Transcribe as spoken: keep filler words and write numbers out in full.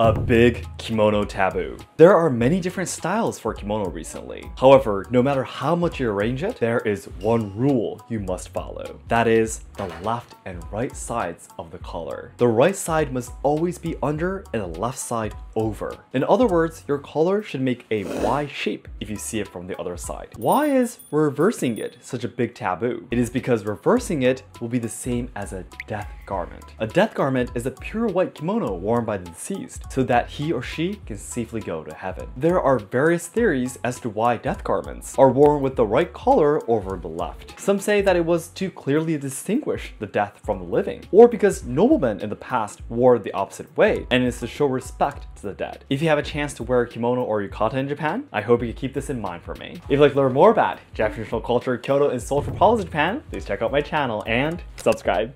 A big kimono taboo. There are many different styles for kimono recently. However, no matter how much you arrange it, there is one rule you must follow. That is the left and right sides of the collar. The right side must always be under and the left side over. In other words, your collar should make a Y shape if you see it from the other side. Why is reversing it such a big taboo? It is because reversing it will be the same as a death garment. A death garment is a pure white kimono worn by the deceased, so that he or she can safely go to heaven. There are various theories as to why death garments are worn with the right collar over the left. Some say that it was to clearly distinguish the death from the living, or because noblemen in the past wore the opposite way, and it's to show respect to the dead. If you have a chance to wear a kimono or yukata in Japan, I hope you keep this in mind for me. If you'd like to learn more about Japanese traditional culture, Kyoto, and social politics in Japan, please check out my channel and subscribe.